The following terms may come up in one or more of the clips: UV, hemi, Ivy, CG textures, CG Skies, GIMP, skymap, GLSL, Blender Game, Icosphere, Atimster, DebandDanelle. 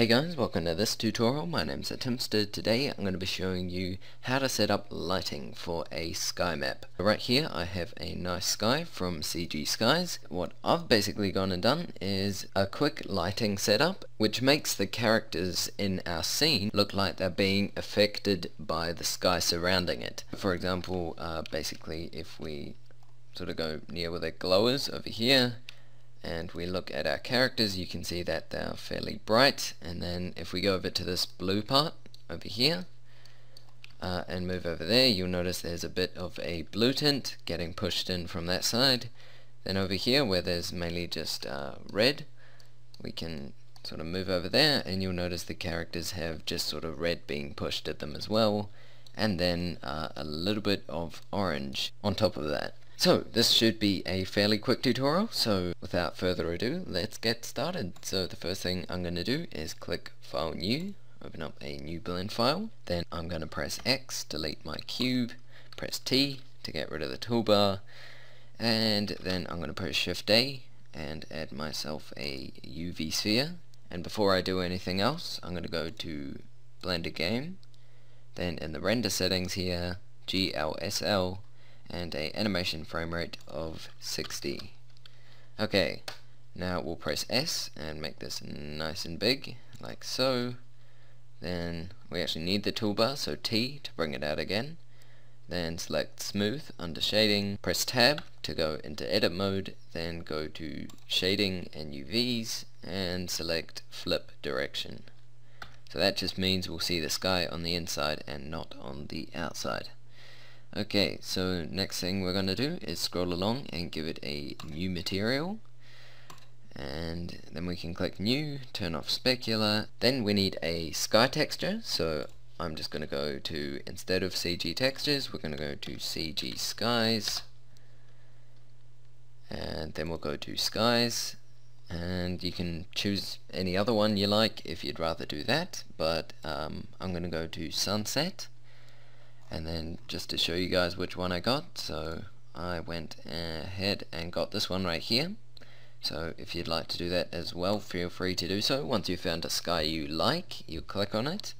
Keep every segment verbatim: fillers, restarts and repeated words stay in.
Hey guys, welcome to this tutorial. My name is Atimster. Today I'm going to be showing you how to set up lighting for a sky map. Right here I have a nice sky from C G Skies. What I've basically gone and done is a quick lighting setup which makes the characters in our scene look like they're being affected by the sky surrounding it. For example, uh, basically if we sort of go near where the glow is over here, and we look at our characters, you can see that they're fairly bright. And then if we go over to this blue part over here uh, and move over there, you'll notice there's a bit of a blue tint getting pushed in from that side. Then over here where there's mainly just uh, red, we can sort of move over there and you'll notice the characters have just sort of red being pushed at them as well, and then uh, a little bit of orange on top of that. So this should be a fairly quick tutorial, so without further ado, let's get started. So the first thing I'm going to do is click File New, open up a new blend file, then I'm going to press X, delete my cube, press T to get rid of the toolbar, and then I'm going to press Shift A and add myself a U V sphere. And before I do anything else, I'm going to go to Blender Game, then in the render settings here, G L S L, and a animation frame rate of sixty. Okay, now we'll press S and make this nice and big, like so. Then we actually need the toolbar, so T to bring it out again. Then select Smooth under Shading, press Tab to go into edit mode, then go to Shading and U Vs, and select Flip Direction. So that just means we'll see the sky on the inside and not on the outside. Okay, so next thing we're going to do is scroll along and give it a new material, and then we can click new, turn off specular. Then we need a sky texture, so I'm just going to go to, instead of C G textures, we're going to go to C G Skies, and then we'll go to Skies, and you can choose any other one you like if you'd rather do that, but um, I'm going to go to Sunset. And then just to show you guys which one I got, so I went ahead and got this one right here. So if you'd like to do that as well, feel free to do so. Once you've found a sky you like, you click on it,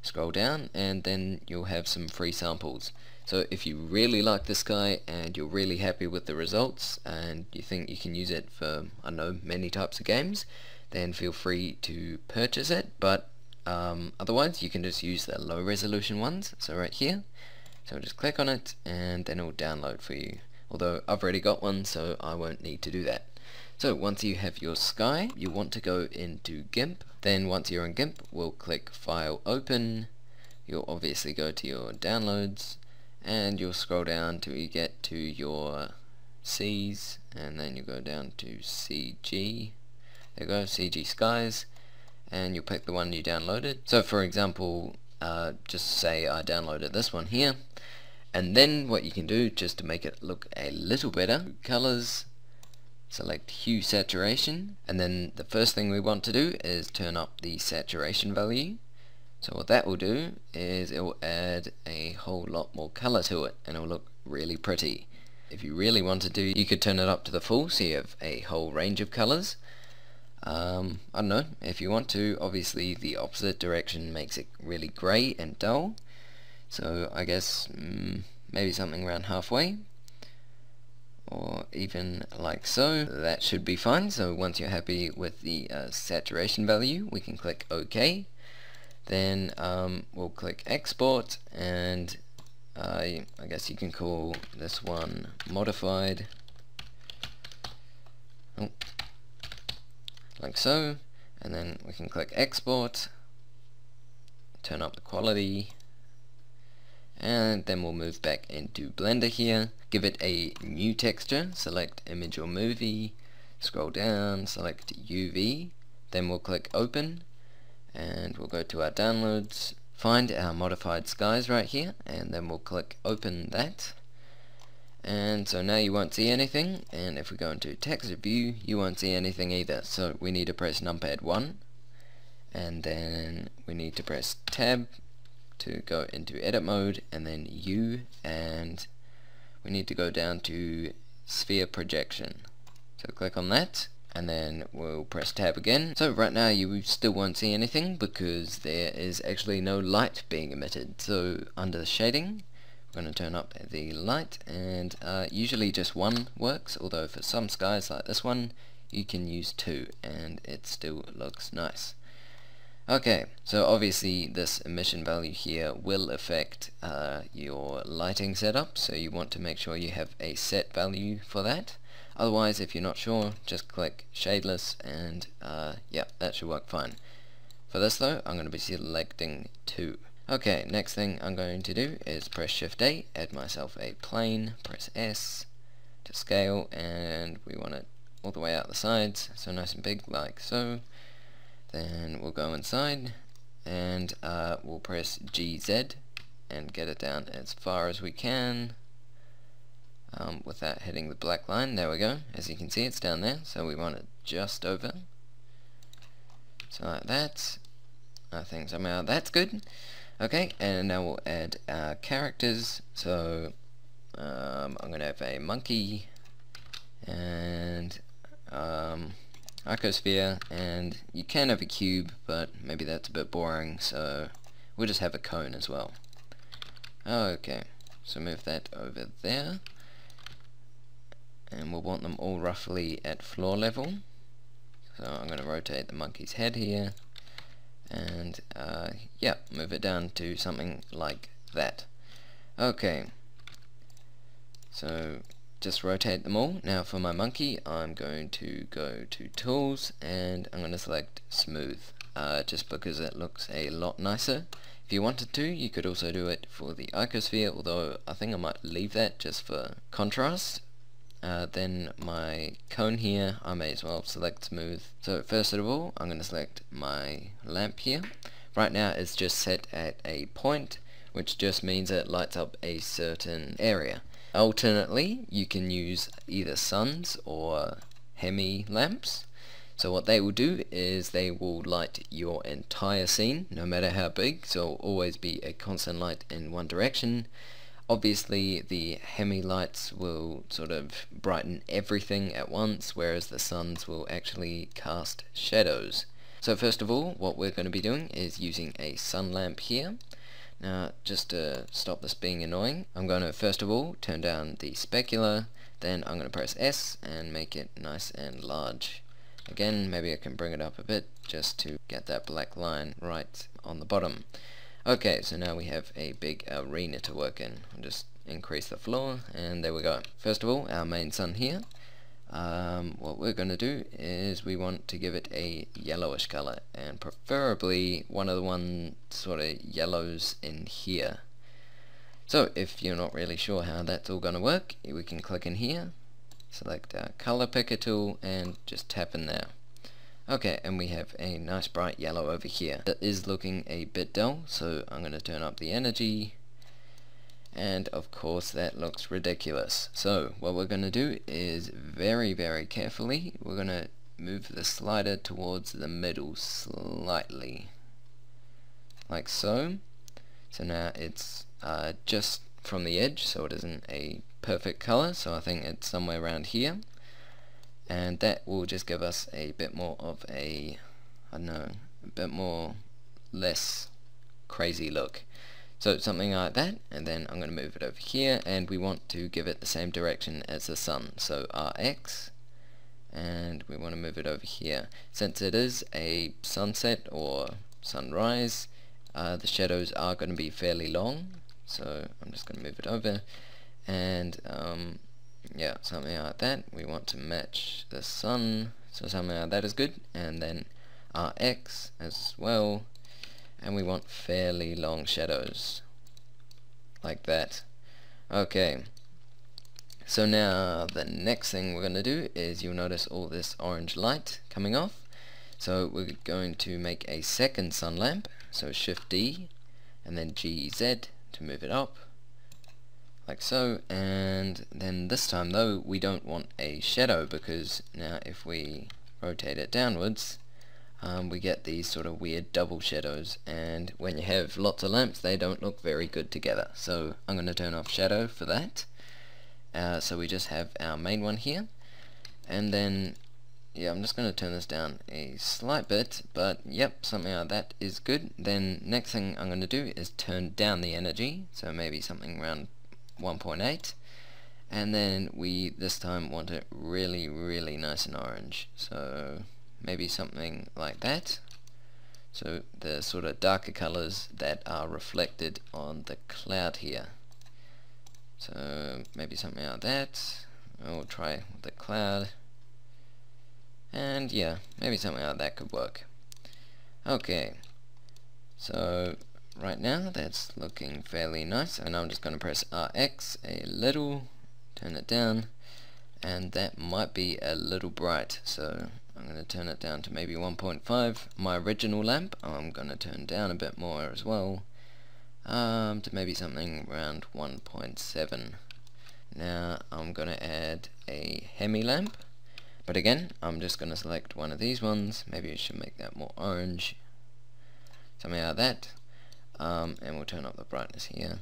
scroll down, and then you'll have some free samples. So if you really like the sky and you're really happy with the results and you think you can use it for, I don't know, many types of games, then feel free to purchase it. But Um, otherwise you can just use the low resolution ones, so right here, so just click on it and then it will download for you, although I've already got one so I won't need to do that. So once you have your sky, you want to go into GIMP. Then once you're in GIMP, we'll click File Open, you'll obviously go to your downloads, and you'll scroll down till you get to your C's, and then you go down to C G, there you go, C G Skies, and you'll pick the one you downloaded. So for example, uh, just say I downloaded this one here, and then what you can do, just to make it look a little better, colors, select hue saturation, and then the first thing we want to do is turn up the saturation value. So what that will do is it will add a whole lot more color to it and it will look really pretty. If you really wanted to, you could turn it up to the full so you have a whole range of colors. Um, I don't know, if you want to, obviously the opposite direction makes it really grey and dull, so I guess mm, maybe something around halfway, or even like so. That should be fine. So once you're happy with the uh, saturation value, we can click OK, then um, we'll click Export, and I, I guess you can call this one Modified, oh. like so, and then we can click Export, turn up the quality, and then we'll move back into Blender here, give it a new texture, select Image or Movie, scroll down, select U V, then we'll click Open, and we'll go to our downloads, find our modified skies right here, and then we'll click Open that. And so now you won't see anything, and if we go into texture view, you won't see anything either. So we need to press numpad one, and then we need to press Tab to go into edit mode, and then U, and we need to go down to sphere projection. So click on that, and then we'll press tab again. So right now you still won't see anything because there is actually no light being emitted. So under the shading, we're going to turn up the light, and uh, usually just one works, although for some skies like this one you can use two and it still looks nice. Okay, so obviously this emission value here will affect uh, your lighting setup, so you want to make sure you have a set value for that. Otherwise, if you're not sure, just click shadeless and uh, yeah, that should work fine. For this though, I'm going to be selecting two. Okay, next thing I'm going to do is press shift A, add myself a plane, press S to scale, and we want it all the way out the sides, so nice and big like so. Then we'll go inside and uh, we'll press G Z and get it down as far as we can um, without hitting the black line. There we go. As you can see, it's down there, so we want it just over. So like that. I think somehow that's good. Okay, and now we'll add our characters. So um, I'm going to have a monkey and um, Icosphere, and you can have a cube, but maybe that's a bit boring, so we'll just have a cone as well. Okay, so move that over there, and we'll want them all roughly at floor level. So I'm going to rotate the monkey's head here, and uh, yeah, move it down to something like that. Okay, so just rotate them all. Now for my monkey, I'm going to go to tools and I'm going to select smooth, uh, just because it looks a lot nicer. If you wanted to, you could also do it for the icosphere, although I think I might leave that just for contrast. Uh, then my cone here, I may as well select smooth. So first of all, I'm going to select my lamp here. Right now it's just set at a point, which just means it lights up a certain area. Alternately, you can use either suns or hemi lamps. So what they will do is they will light your entire scene, no matter how big, so it'll always be a constant light in one direction. Obviously the hemi lights will sort of brighten everything at once, whereas the suns will actually cast shadows. So first of all, what we're going to be doing is using a sun lamp here. Now, just to stop this being annoying, I'm going to first of all turn down the specular, then I'm going to press S and make it nice and large. Again, maybe I can bring it up a bit just to get that black line right on the bottom. Okay, so now we have a big arena to work in. I'll just increase the floor, and there we go. First of all, our main sun here. Um, what we're going to do is we want to give it a yellowish color, and preferably one of the one sort of yellows in here. So if you're not really sure how that's all going to work, we can click in here, select our color picker tool, and just tap in there. Okay, and we have a nice bright yellow over here. That is looking a bit dull, so I'm going to turn up the energy. And of course that looks ridiculous. So what we're going to do is very very carefully we're going to move the slider towards the middle slightly, like so. So now it's uh, just from the edge, so it isn't a perfect color, so I think it's somewhere around here, and that will just give us a bit more of a, I don't know, a bit more less crazy look. So something like that, and then I'm going to move it over here, and we want to give it the same direction as the sun, so R X, and we want to move it over here. Since it is a sunset or sunrise, uh, the shadows are going to be fairly long, so I'm just going to move it over, and um, yeah, something like that. We want to match the sun, so something like that is good, and then R X as well. And we want fairly long shadows, like that. Okay, so now the next thing we're going to do is you'll notice all this orange light coming off, so we're going to make a second sun lamp, so shift D and then G Z to move it up, like so. And then this time though, we don't want a shadow, because now if we rotate it downwards, Um, we get these sort of weird double shadows, and when you have lots of lamps they don't look very good together. So I'm going to turn off shadow for that, uh, so we just have our main one here, and then yeah, I'm just going to turn this down a slight bit, but yep, somehow that is good. Then next thing I'm going to do is turn down the energy, so maybe something around one point eight, and then we this time want it really really nice and orange, so maybe something like that. So the sort of darker colors that are reflected on the cloud here. So maybe something like that. I'll try the cloud. And yeah, maybe something like that could work. Okay, so right now that's looking fairly nice, and I'm just going to press R X a little, turn it down, and that might be a little bright, so I'm going to turn it down to maybe one point five. My original lamp I'm going to turn down a bit more as well, um, to maybe something around one point seven. Now I'm going to add a Hemi lamp, but again I'm just going to select one of these ones. Maybe I should make that more orange, something like that, um, and we'll turn up the brightness here.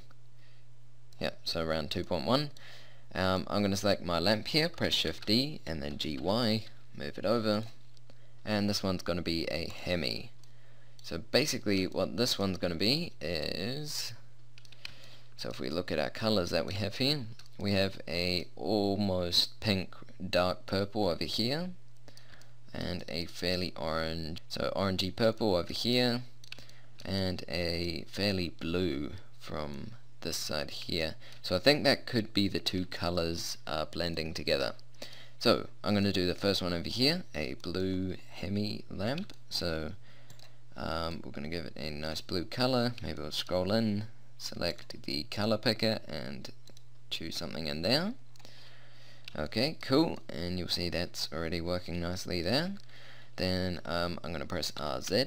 Yep, so around two point one. Um, I'm going to select my lamp here, press Shift D and then G Y, move it over, and this one's going to be a Hemi. So basically what this one's going to be is, so if we look at our colors that we have here, we have a almost pink dark purple over here, and a fairly orange, so orangey purple over here, and a fairly blue from this side here. So I think that could be the two colors uh, blending together. So I'm going to do the first one over here, a blue Hemi lamp. So um, we're going to give it a nice blue color. Maybe we'll scroll in, select the color picker and choose something in there. Okay, cool, and you'll see that's already working nicely there. Then um, I'm going to press R Z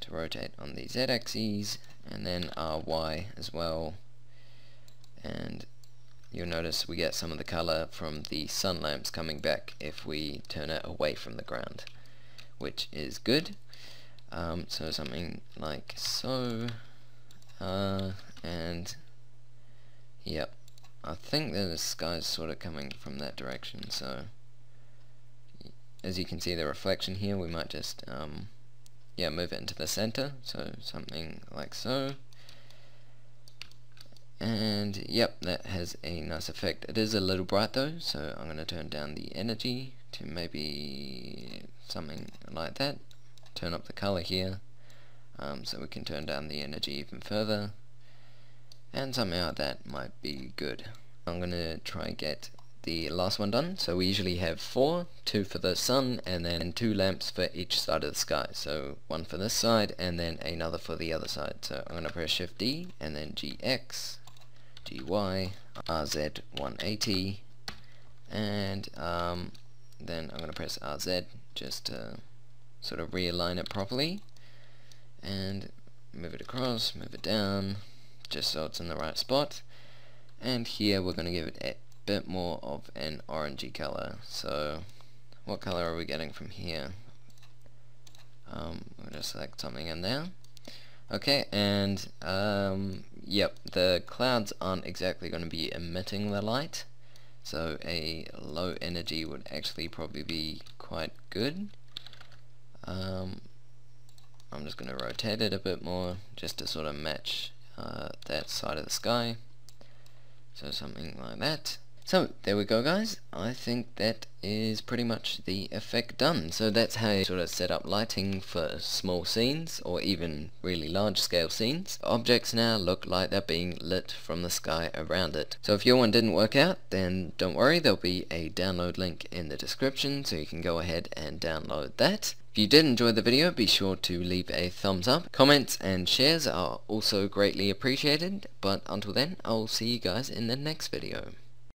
to rotate on the Z axis, and then R Y as well, and you'll notice we get some of the color from the sun lamps coming back if we turn it away from the ground, which is good. Um, so something like so, uh, and yep, I think that the sky's sort of coming from that direction, so as you can see the reflection here, we might just um, yeah, move it into the center, so something like so. And yep, that has a nice effect. It is a little bright though, so I'm going to turn down the energy to maybe something like that. Turn up the color here, um, so we can turn down the energy even further, and somehow that might be good. I'm going to try and get the last one done. So we usually have four, two for the sun and then two lamps for each side of the sky, so one for this side and then another for the other side. So I'm going to press Shift D and then G X, G Y, R Z one eighty, and um, then I'm going to press R Z just to sort of realign it properly, and move it across, move it down, just so it's in the right spot. And here we're going to give it a bit more of an orangey color. So what color are we getting from here? Um, we'll just select something in there. Okay, and um, yep, the clouds aren't exactly going to be emitting the light, so a low energy would actually probably be quite good. Um, I'm just going to rotate it a bit more just to sort of match uh, that side of the sky. So something like that. So there we go guys, I think that is pretty much the effect done. So that's how you sort of set up lighting for small scenes or even really large scale scenes. Objects now look like they're being lit from the sky around it. So if your one didn't work out, then don't worry, there'll be a download link in the description, so you can go ahead and download that. If you did enjoy the video, be sure to leave a thumbs up. Comments and shares are also greatly appreciated, but until then, I'll see you guys in the next video.